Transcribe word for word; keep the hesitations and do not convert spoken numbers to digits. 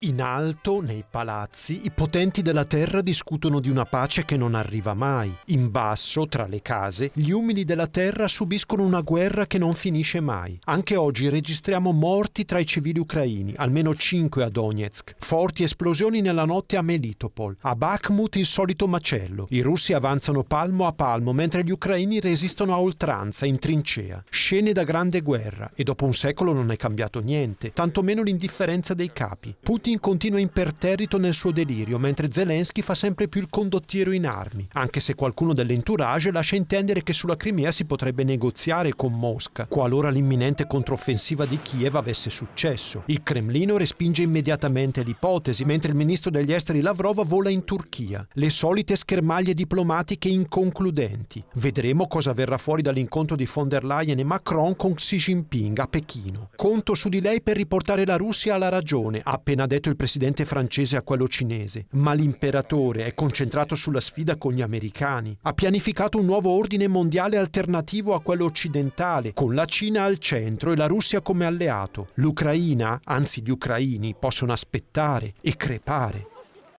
In alto, nei palazzi, i potenti della terra discutono di una pace che non arriva mai. In basso, tra le case, gli umili della terra subiscono una guerra che non finisce mai. Anche oggi registriamo morti tra i civili ucraini, almeno cinque a Donetsk. Forti esplosioni nella notte a Melitopol. A Bakhmut il solito macello. I russi avanzano palmo a palmo, mentre gli ucraini resistono a oltranza, in trincea. Scene da grande guerra, e dopo un secolo non è cambiato niente, tantomeno l'indifferenza dei capi. Putin Putin continua imperterrito nel suo delirio, mentre Zelensky fa sempre più il condottiero in armi, anche se qualcuno dell'entourage lascia intendere che sulla Crimea si potrebbe negoziare con Mosca, qualora l'imminente controffensiva di Kiev avesse successo. Il Cremlino respinge immediatamente l'ipotesi, mentre il ministro degli esteri Lavrov vola in Turchia. Le solite schermaglie diplomatiche inconcludenti. Vedremo cosa verrà fuori dall'incontro di von der Leyen e Macron con Xi Jinping a Pechino. Conto su di lei per riportare la Russia alla ragione, appena detto il presidente francese a quello cinese, ma l'imperatore è concentrato sulla sfida con gli americani. Ha pianificato un nuovo ordine mondiale alternativo a quello occidentale, con la Cina al centro e la Russia come alleato. L'Ucraina, anzi gli ucraini, possono aspettare e crepare.